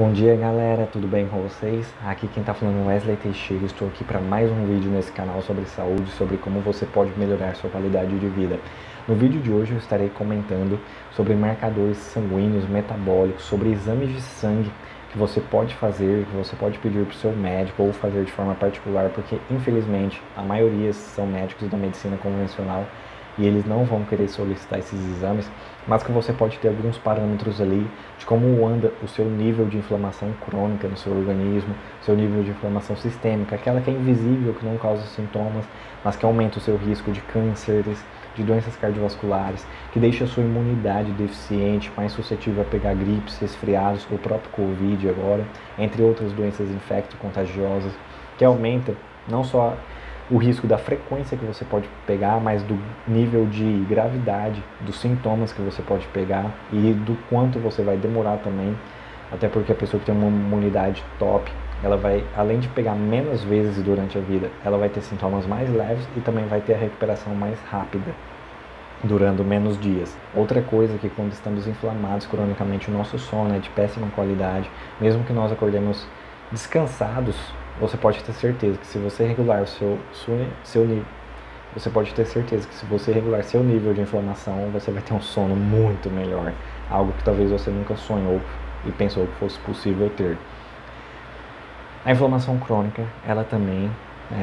Bom dia galera, tudo bem com vocês? Aqui quem tá falando é Wesley Teixeira, estou aqui para mais um vídeo nesse canal sobre saúde, sobre como você pode melhorar sua qualidade de vida. No vídeo de hoje eu estarei comentando sobre marcadores sanguíneos, metabólicos, sobre exames de sangue que você pode fazer, que você pode pedir para o seu médico ou fazer de forma particular, porque infelizmente a maioria são médicos da medicina convencional e eles não vão querer solicitar esses exames, mas que você pode ter alguns parâmetros ali de como anda o seu nível de inflamação crônica no seu organismo, seu nível de inflamação sistêmica, aquela que é invisível, que não causa sintomas, mas que aumenta o seu risco de cânceres, de doenças cardiovasculares, que deixa a sua imunidade deficiente, mais suscetível a pegar gripes, resfriados, o próprio Covid agora, entre outras doenças infecto-contagiosas, que aumenta não só o risco da frequência que você pode pegar, mas do nível de gravidade, dos sintomas que você pode pegar e do quanto você vai demorar também, até porque a pessoa que tem uma imunidade top, ela vai, além de pegar menos vezes durante a vida, ela vai ter sintomas mais leves e também vai ter a recuperação mais rápida, durando menos dias. Outra coisa é que quando estamos inflamados cronicamente, o nosso sono é de péssima qualidade, mesmo que nós acordemos descansados, você pode ter certeza que se você regular seu nível de inflamação, você vai ter um sono muito melhor, algo que talvez você nunca sonhou e pensou que fosse possível ter. A inflamação crônica, ela também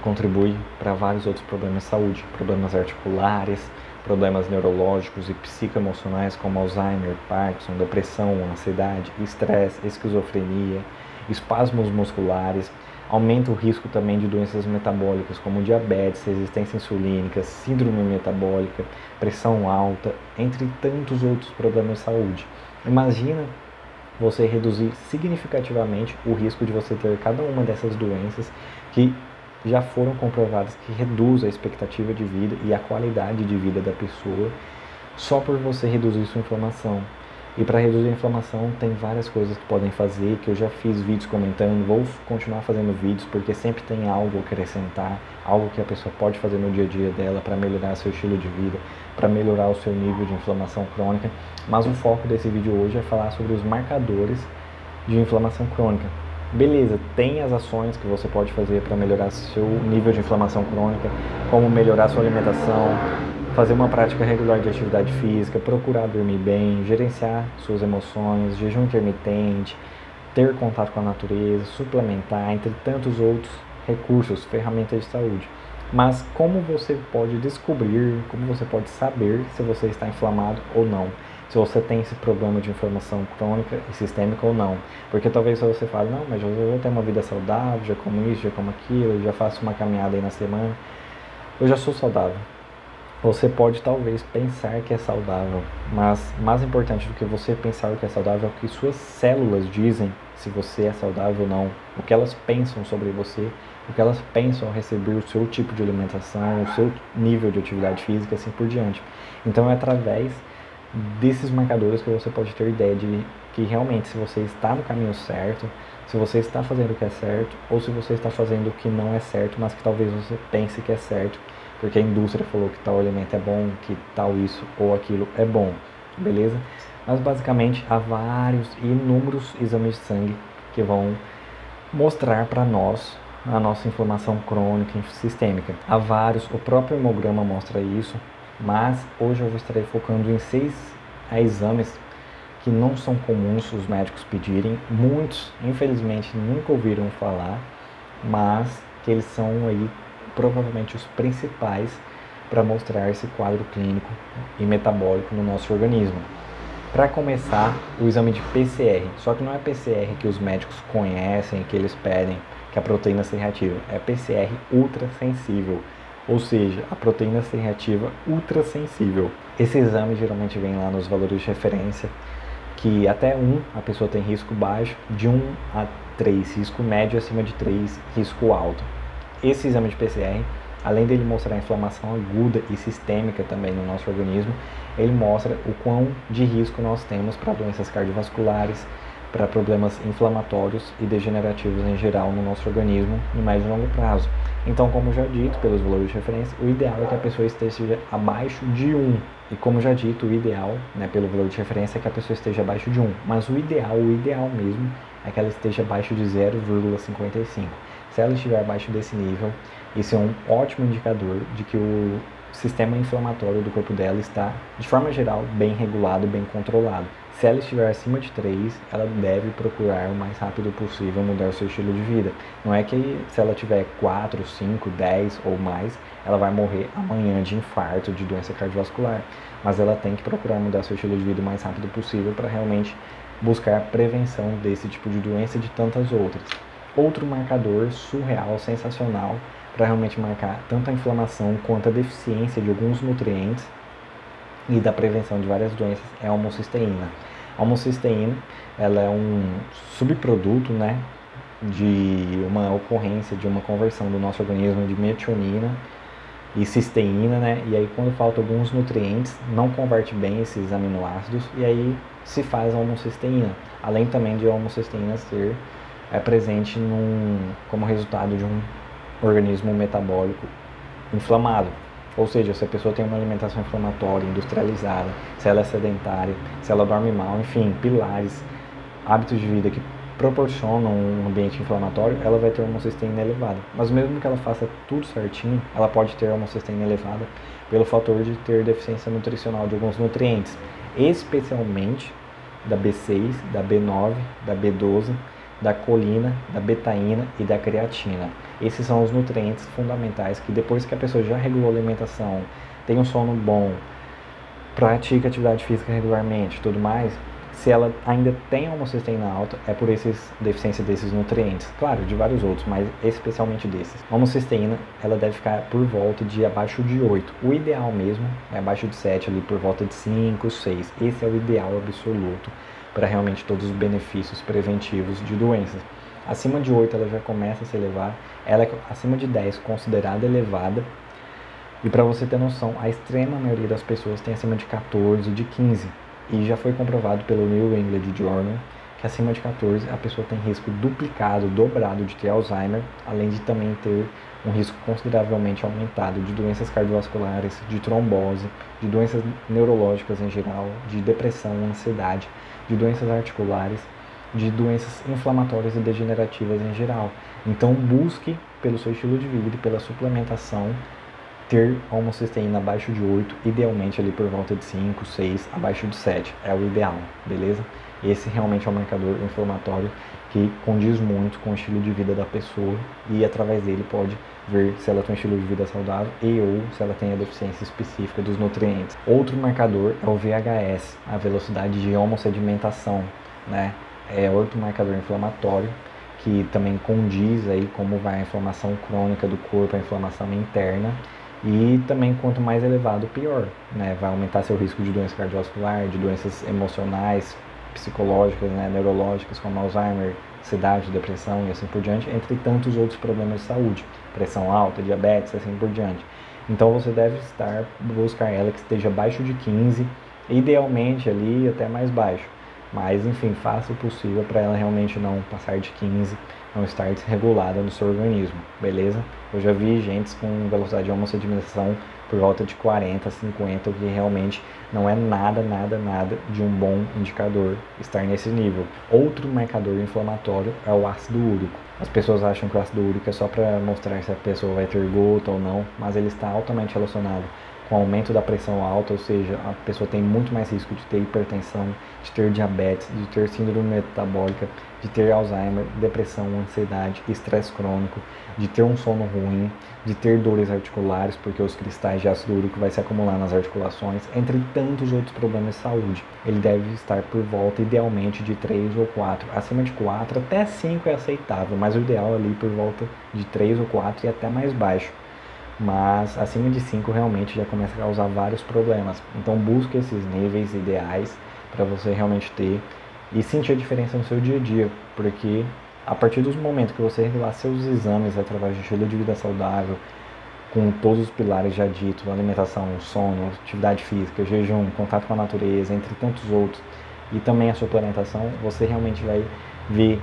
contribui para vários outros problemas de saúde, problemas articulares, problemas neurológicos e psicoemocionais como Alzheimer, Parkinson, depressão, ansiedade, estresse, esquizofrenia, espasmos musculares. Aumenta o risco também de doenças metabólicas como diabetes, resistência insulínica, síndrome metabólica, pressão alta, entre tantos outros problemas de saúde. Imagina você reduzir significativamente o risco de você ter cada uma dessas doenças que já foram comprovadas que reduz a expectativa de vida e a qualidade de vida da pessoa só por você reduzir sua inflamação. E para reduzir a inflamação tem várias coisas que podem fazer, que eu já fiz vídeos comentando, vou continuar fazendo vídeos porque sempre tem algo a acrescentar, algo que a pessoa pode fazer no dia a dia dela para melhorar seu estilo de vida, para melhorar o seu nível de inflamação crônica, mas o foco desse vídeo hoje é falar sobre os marcadores de inflamação crônica. Beleza, tem as ações que você pode fazer para melhorar seu nível de inflamação crônica, como melhorar sua alimentação, fazer uma prática regular de atividade física, procurar dormir bem, gerenciar suas emoções, jejum intermitente, ter contato com a natureza, suplementar, entre tantos outros recursos, ferramentas de saúde. Mas como você pode descobrir, como você pode saber se você está inflamado ou não? Se você tem esse problema de inflamação crônica e sistêmica ou não? Porque talvez você fale, não, mas eu vou ter uma vida saudável, já como isso, já como aquilo, já faço uma caminhada aí na semana, eu já sou saudável. Você pode talvez pensar que é saudável, mas mais importante do que você pensar o que é saudável é o que suas células dizem se você é saudável ou não, o que elas pensam sobre você, o que elas pensam ao receber o seu tipo de alimentação, o seu nível de atividade física e assim por diante. Então é através desses marcadores que você pode ter ideia de que realmente se você está no caminho certo, se você está fazendo o que é certo ou se você está fazendo o que não é certo, mas que talvez você pense que é certo, porque a indústria falou que tal alimento é bom, que tal isso ou aquilo é bom, beleza? Mas basicamente há vários e inúmeros exames de sangue que vão mostrar para nós a nossa inflamação crônica e sistêmica. Há vários, o próprio hemograma mostra isso, mas hoje eu estarei focando em 6 exames que não são comuns os médicos pedirem. Muitos, infelizmente, nunca ouviram falar, mas que eles são aí provavelmente os principais para mostrar esse quadro clínico e metabólico no nosso organismo. Para começar, o exame de PCR, só que não é PCR que os médicos conhecem, que eles pedem, que a proteína C reativa, é PCR ultrassensível, ou seja, a proteína C reativa ultrassensível. Esse exame geralmente vem lá nos valores de referência, que até 1 a pessoa tem risco baixo, de 1 a 3 risco médio, acima de 3 risco alto. Esse exame de PCR, além dele mostrar a inflamação aguda e sistêmica também no nosso organismo, ele mostra o quão de risco nós temos para doenças cardiovasculares, para problemas inflamatórios e degenerativos em geral no nosso organismo no médio e longo prazo. Então, como já dito, pelos valores de referência, o ideal é que a pessoa esteja abaixo de 1. E como já dito, o ideal, né, pelo valor de referência, é que a pessoa esteja abaixo de 1. Mas o ideal mesmo, é que ela esteja abaixo de 0,55. Se ela estiver abaixo desse nível, isso é um ótimo indicador de que o sistema inflamatório do corpo dela está, de forma geral, bem regulado e bem controlado. Se ela estiver acima de 3, ela deve procurar o mais rápido possível mudar o seu estilo de vida. Não é que se ela tiver 4, 5, 10 ou mais, ela vai morrer amanhã de infarto, de doença cardiovascular. Mas ela tem que procurar mudar seu estilo de vida o mais rápido possível para realmente buscar prevenção desse tipo de doença e de tantas outras. Outro marcador surreal, sensacional, para realmente marcar tanto a inflamação quanto a deficiência de alguns nutrientes e da prevenção de várias doenças é a homocisteína. A homocisteína, ela é um subproduto, né, de uma ocorrência, de uma conversão do nosso organismo de metionina e cisteína, né, e aí quando falta alguns nutrientes, não converte bem esses aminoácidos, e aí se faz a homocisteína, além também de a homocisteína ser presente como resultado de um organismo metabólico inflamado. Ou seja, se a pessoa tem uma alimentação inflamatória, industrializada, se ela é sedentária, se ela dorme mal, enfim, pilares, hábitos de vida que proporcionam um ambiente inflamatório, ela vai ter uma homocisteína elevada. Mas mesmo que ela faça tudo certinho, ela pode ter uma homocisteína elevada pelo fator de ter deficiência nutricional de alguns nutrientes, especialmente da B6, da B9, da B12, da colina, da betaína e da creatina. Esses são os nutrientes fundamentais que depois que a pessoa já regulou a alimentação, tem um sono bom, pratica atividade física regularmente, tudo mais, se ela ainda tem uma homocisteína alta, é por deficiência desses nutrientes. Claro, de vários outros, mas especialmente desses. A homocisteína, ela deve ficar por volta de abaixo de 8. O ideal mesmo é abaixo de 7, ali por volta de 5, 6. Esse é o ideal absoluto para realmente todos os benefícios preventivos de doenças. Acima de 8 ela já começa a se elevar, ela é acima de 10 considerada elevada, e para você ter noção, a extrema maioria das pessoas tem acima de 14, de 15, e já foi comprovado pelo New England Journal que acima de 14 a pessoa tem risco duplicado, dobrado de ter Alzheimer, além de também ter um risco consideravelmente aumentado de doenças cardiovasculares, de trombose, de doenças neurológicas em geral, de depressão, ansiedade, de doenças articulares, de doenças inflamatórias e degenerativas em geral. Então busque, pelo seu estilo de vida e pela suplementação, ter a homocisteína abaixo de 8, idealmente ali por volta de 5, 6, abaixo de 7, é o ideal, beleza? Esse realmente é um marcador inflamatório que condiz muito com o estilo de vida da pessoa e através dele pode ver se ela tem um estilo de vida saudável e ou se ela tem a deficiência específica dos nutrientes. Outro marcador é o VHS, a velocidade de homossedimentação, né? É outro marcador inflamatório que também condiz aí como vai a inflamação crônica do corpo, a inflamação interna. E também quanto mais elevado, pior, né? Vai aumentar seu risco de doença cardiovascular, de doenças emocionais, psicológicas, né, neurológicas, como Alzheimer, ansiedade, depressão e assim por diante, entre tantos outros problemas de saúde, pressão alta, diabetes, assim por diante. Então você deve buscar ela que esteja abaixo de 15, idealmente ali até mais baixo, mas enfim, faça o possível para ela realmente não passar de 15, não estar desregulada no seu organismo, beleza? Eu já vi gente com velocidade de homossedimentação por volta de 40, 50, o que realmente não é nada, nada, nada de um bom indicador estar nesse nível. Outro marcador inflamatório é o ácido úrico. As pessoas acham que o ácido úrico é só para mostrar se a pessoa vai ter gota ou não, mas ele está altamente relacionado com o aumento da pressão alta, ou seja, a pessoa tem muito mais risco de ter hipertensão, de ter diabetes, de ter síndrome metabólica, de ter Alzheimer, depressão, ansiedade, estresse crônico, de ter um sono ruim, de ter dores articulares, porque os cristais de ácido úrico vai se acumular nas articulações, entre tantos outros problemas de saúde. Ele deve estar por volta, idealmente, de 3 ou 4. Acima de 4, até 5 é aceitável, mas o ideal é ali por volta de 3 ou 4 e até mais baixo. Mas acima de 5 realmente já começa a causar vários problemas. Então busque esses níveis ideais para você realmente ter e sentir a diferença no seu dia a dia, porque a partir dos momentos que você regular seus exames através de estilo de vida saudável, com todos os pilares já ditos, alimentação, sono, atividade física, jejum, contato com a natureza, entre tantos outros, e também a suplementação, você realmente vai ver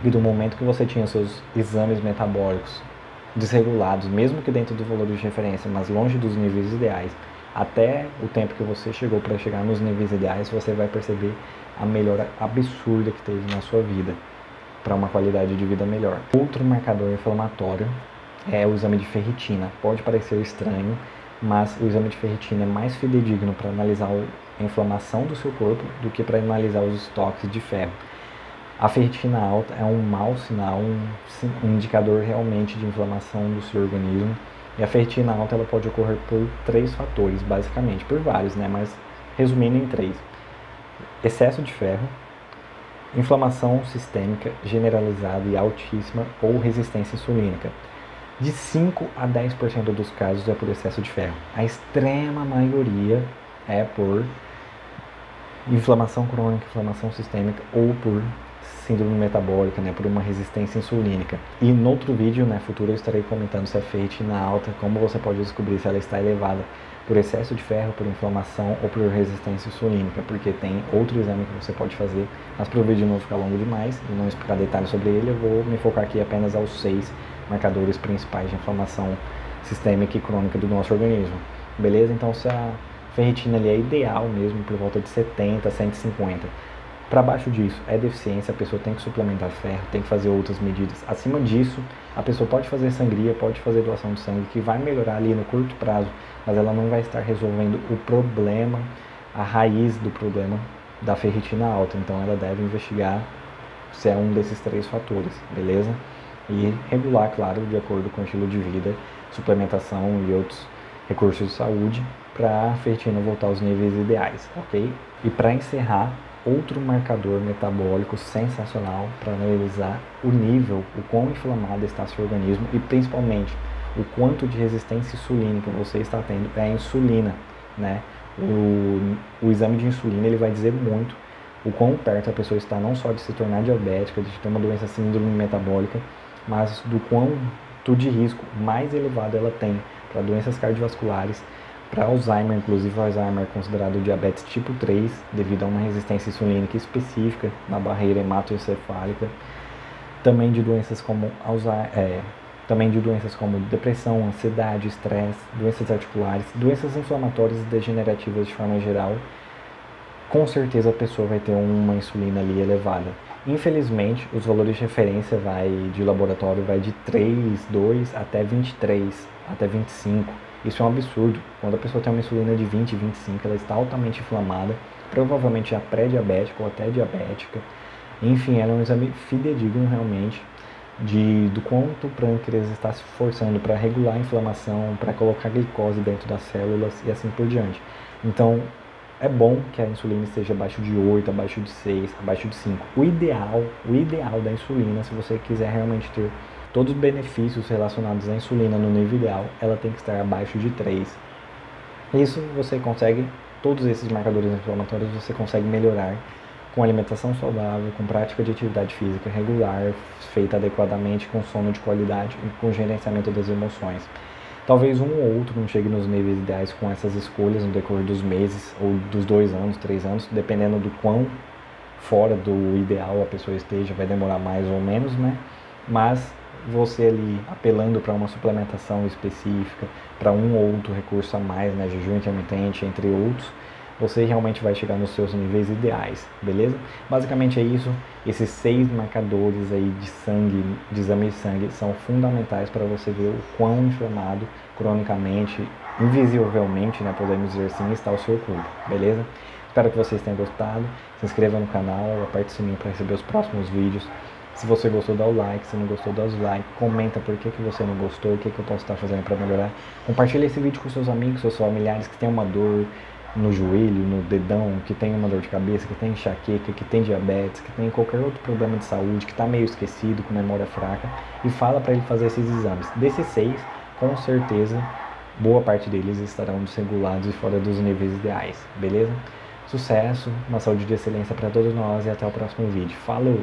que do momento que você tinha seus exames metabólicos desregulados, mesmo que dentro do valor de referência, mas longe dos níveis ideais, até o tempo que você chegou para chegar nos níveis ideais, você vai perceber a melhora absurda que teve na sua vida, para uma qualidade de vida melhor. Outro marcador inflamatório é o exame de ferritina. Pode parecer estranho, mas o exame de ferritina é mais fidedigno para analisar a inflamação do seu corpo do que para analisar os estoques de ferro. A ferritina alta é um mau sinal, um indicador realmente de inflamação do seu organismo. E a ferritina alta ela pode ocorrer por três fatores, basicamente, por vários, né? Mas resumindo em três: excesso de ferro, inflamação sistêmica generalizada e altíssima ou resistência insulínica. De 5 a 10% dos casos é por excesso de ferro. A extrema maioria é por inflamação crônica, inflamação sistêmica ou por síndrome metabólica, né, por uma resistência insulínica. E no outro vídeo, né, futuro, eu estarei comentando se a ferritina alta, como você pode descobrir se ela está elevada por excesso de ferro, por inflamação ou por resistência insulínica, porque tem outro exame que você pode fazer, mas para o vídeo não ficar longo demais e não explicar detalhes sobre ele, eu vou me focar aqui apenas aos 6 marcadores principais de inflamação sistêmica e crônica do nosso organismo, beleza? Então, se a ferritina ali é ideal mesmo, por volta de 70, 150. Para baixo disso é deficiência, a pessoa tem que suplementar ferro, tem que fazer outras medidas. Acima disso, a pessoa pode fazer sangria, pode fazer doação de sangue, que vai melhorar ali no curto prazo, mas ela não vai estar resolvendo o problema, a raiz do problema da ferritina alta. Então ela deve investigar se é um desses 3 fatores, beleza? E regular, claro, de acordo com o estilo de vida, suplementação e outros recursos de saúde, para a ferritina voltar aos níveis ideais, ok? E para encerrar, outro marcador metabólico sensacional para analisar o nível, o quão inflamado está seu organismo e principalmente o quanto de resistência insulínica você está tendo é a insulina, né? O exame de insulina ele vai dizer muito o quão perto a pessoa está não só de se tornar diabética, de ter uma doença síndrome metabólica, mas do quanto de risco mais elevado ela tem para doenças cardiovasculares, para Alzheimer, inclusive o Alzheimer é considerado diabetes tipo 3 devido a uma resistência insulínica específica na barreira hematoencefálica, também de doenças como Alzheimer, depressão, ansiedade, estresse, doenças articulares, doenças inflamatórias e degenerativas de forma geral. Com certeza a pessoa vai ter uma insulina ali elevada. Infelizmente, os valores de referência de laboratório vai de 3, 2 até 23, até 25. Isso é um absurdo. Quando a pessoa tem uma insulina de 20, 25, ela está altamente inflamada, provavelmente já pré-diabética ou até diabética. Enfim, ela é um exame fidedigno realmente do quanto o pâncreas está se forçando para regular a inflamação, para colocar glicose dentro das células e assim por diante. Então, é bom que a insulina esteja abaixo de 8, abaixo de 6, abaixo de 5. O ideal da insulina, se você quiser realmente ter todos os benefícios relacionados à insulina no nível ideal, ela tem que estar abaixo de 3. Isso você consegue, todos esses marcadores inflamatórios você consegue melhorar com alimentação saudável, com prática de atividade física regular, feita adequadamente, com sono de qualidade e com gerenciamento das emoções. Talvez um ou outro não chegue nos níveis ideais com essas escolhas no decorrer dos meses ou dos 2 anos, 3 anos, dependendo do quão fora do ideal a pessoa esteja, vai demorar mais ou menos, né? Mas você ali apelando para uma suplementação específica, para um ou outro recurso a mais, né, jejum intermitente, entre outros, você realmente vai chegar nos seus níveis ideais, beleza? Basicamente é isso, esses 6 marcadores aí de sangue, de exame de sangue, são fundamentais para você ver o quão inflamado cronicamente, invisivelmente, né, podemos dizer assim, está o seu corpo, beleza? Espero que vocês tenham gostado, se inscreva no canal, aperte o sininho para receber os próximos vídeos. Se você gostou, dá o like. Se não gostou, dá o dislike. Comenta por que você não gostou, o que eu posso estar fazendo para melhorar. Compartilha esse vídeo com seus amigos, seus familiares que tem uma dor no joelho, no dedão, que tem uma dor de cabeça, que tem enxaqueca, que tem diabetes, que tem qualquer outro problema de saúde, que está meio esquecido, com memória fraca. E fala para ele fazer esses exames. Desses 6, com certeza, boa parte deles estarão desregulados e fora dos níveis ideais. Beleza? Sucesso, uma saúde de excelência para todos nós e até o próximo vídeo. Falou!